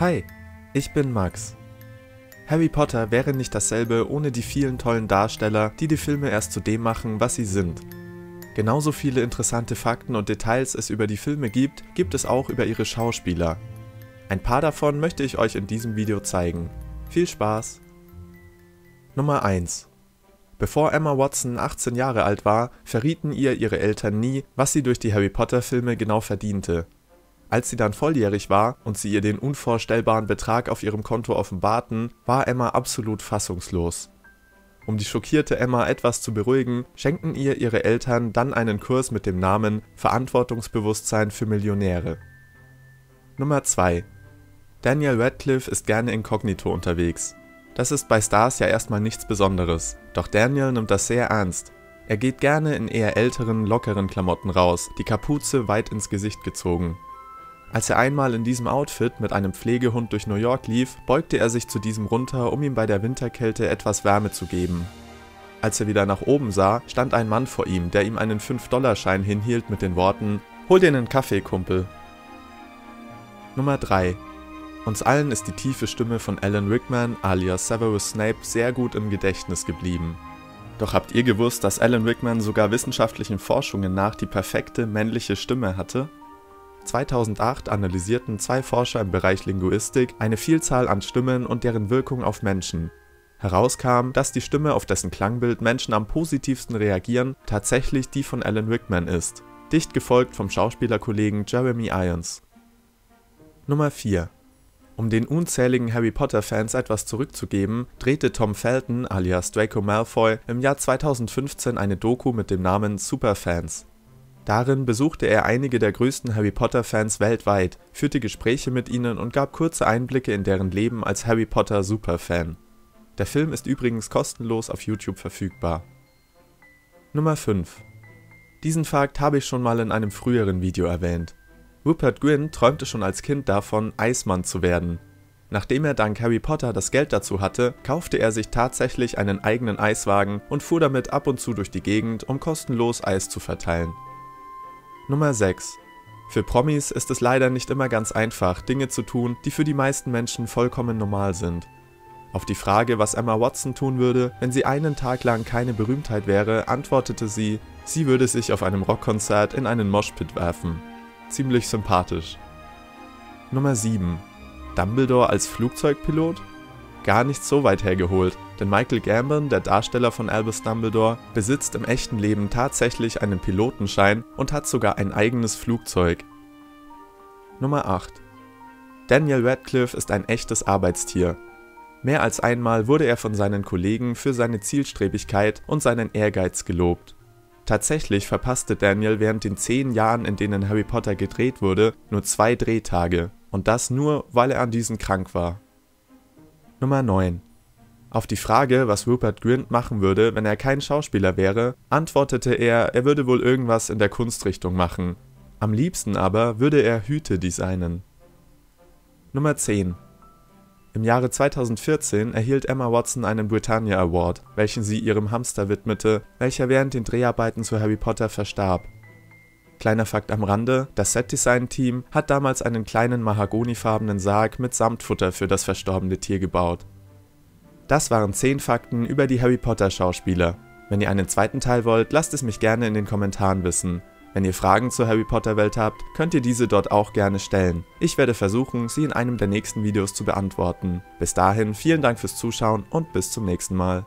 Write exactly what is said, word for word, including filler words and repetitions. Hi, ich bin Max. Harry Potter wäre nicht dasselbe ohne die vielen tollen Darsteller, die die Filme erst zu dem machen, was sie sind. Genauso viele interessante Fakten und Details es über die Filme gibt, gibt es auch über ihre Schauspieler. Ein paar davon möchte ich euch in diesem Video zeigen. Viel Spaß! Nummer eins. Bevor Emma Watson achtzehn Jahre alt war, verrieten ihr ihre Eltern nie, was sie durch die Harry Potter Filme genau verdiente. Als sie dann volljährig war und sie ihr den unvorstellbaren Betrag auf ihrem Konto offenbarten, war Emma absolut fassungslos. Um die schockierte Emma etwas zu beruhigen, schenkten ihr ihre Eltern dann einen Kurs mit dem Namen Verantwortungsbewusstsein für Millionäre. Nummer zwei. Daniel Radcliffe ist gerne inkognito unterwegs. Das ist bei Stars ja erstmal nichts Besonderes, doch Daniel nimmt das sehr ernst. Er geht gerne in eher älteren, lockeren Klamotten raus, die Kapuze weit ins Gesicht gezogen. Als er einmal in diesem Outfit mit einem Pflegehund durch New York lief, beugte er sich zu diesem runter, um ihm bei der Winterkälte etwas Wärme zu geben. Als er wieder nach oben sah, stand ein Mann vor ihm, der ihm einen fünf-Dollar-Schein hinhielt mit den Worten: "Hol dir einen Kaffee, Kumpel." Nummer drei. Uns allen ist die tiefe Stimme von Alan Rickman alias Severus Snape sehr gut im Gedächtnis geblieben. Doch habt ihr gewusst, dass Alan Rickman sogar wissenschaftlichen Forschungen nach die perfekte männliche Stimme hatte? zweitausendacht analysierten zwei Forscher im Bereich Linguistik eine Vielzahl an Stimmen und deren Wirkung auf Menschen. Herauskam, dass die Stimme, auf dessen Klangbild Menschen am positivsten reagieren, tatsächlich die von Alan Rickman ist, dicht gefolgt vom Schauspielerkollegen Jeremy Irons. Nummer vier. Um den unzähligen Harry Potter-Fans etwas zurückzugeben, drehte Tom Felton alias Draco Malfoy im Jahr zweitausendfünfzehn eine Doku mit dem Namen Superfans. Darin besuchte er einige der größten Harry Potter-Fans weltweit, führte Gespräche mit ihnen und gab kurze Einblicke in deren Leben als Harry Potter-Superfan. Der Film ist übrigens kostenlos auf YouTube verfügbar. Nummer fünf. Diesen Fakt habe ich schon mal in einem früheren Video erwähnt. Rupert Grint träumte schon als Kind davon, Eismann zu werden. Nachdem er dank Harry Potter das Geld dazu hatte, kaufte er sich tatsächlich einen eigenen Eiswagen und fuhr damit ab und zu durch die Gegend, um kostenlos Eis zu verteilen. Nummer sechs. Für Promis ist es leider nicht immer ganz einfach, Dinge zu tun, die für die meisten Menschen vollkommen normal sind. Auf die Frage, was Emma Watson tun würde, wenn sie einen Tag lang keine Berühmtheit wäre, antwortete sie, sie würde sich auf einem Rockkonzert in einen Moshpit werfen. Ziemlich sympathisch. Nummer sieben. Dumbledore als Flugzeugpilot? Gar nicht so weit hergeholt, denn Michael Gambon, der Darsteller von Albus Dumbledore, besitzt im echten Leben tatsächlich einen Pilotenschein und hat sogar ein eigenes Flugzeug. Nummer acht. Daniel Radcliffe ist ein echtes Arbeitstier. Mehr als einmal wurde er von seinen Kollegen für seine Zielstrebigkeit und seinen Ehrgeiz gelobt. Tatsächlich verpasste Daniel während den zehn Jahren, in denen Harry Potter gedreht wurde, nur zwei Drehtage, und das nur, weil er an diesen krank war. Nummer neun. Auf die Frage, was Rupert Grint machen würde, wenn er kein Schauspieler wäre, antwortete er, er würde wohl irgendwas in der Kunstrichtung machen. Am liebsten aber würde er Hüte designen. Nummer zehn. Im Jahre zweitausendvierzehn erhielt Emma Watson einen Britannia Award, welchen sie ihrem Hamster widmete, welcher während den Dreharbeiten zu Harry Potter verstarb. Kleiner Fakt am Rande, das Set-Design-Team hat damals einen kleinen mahagonifarbenen Sarg mit Samtfutter für das verstorbene Tier gebaut. Das waren zehn Fakten über die Harry Potter Schauspieler. Wenn ihr einen zweiten Teil wollt, lasst es mich gerne in den Kommentaren wissen. Wenn ihr Fragen zur Harry Potter Welt habt, könnt ihr diese dort auch gerne stellen. Ich werde versuchen, sie in einem der nächsten Videos zu beantworten. Bis dahin, vielen Dank fürs Zuschauen und bis zum nächsten Mal.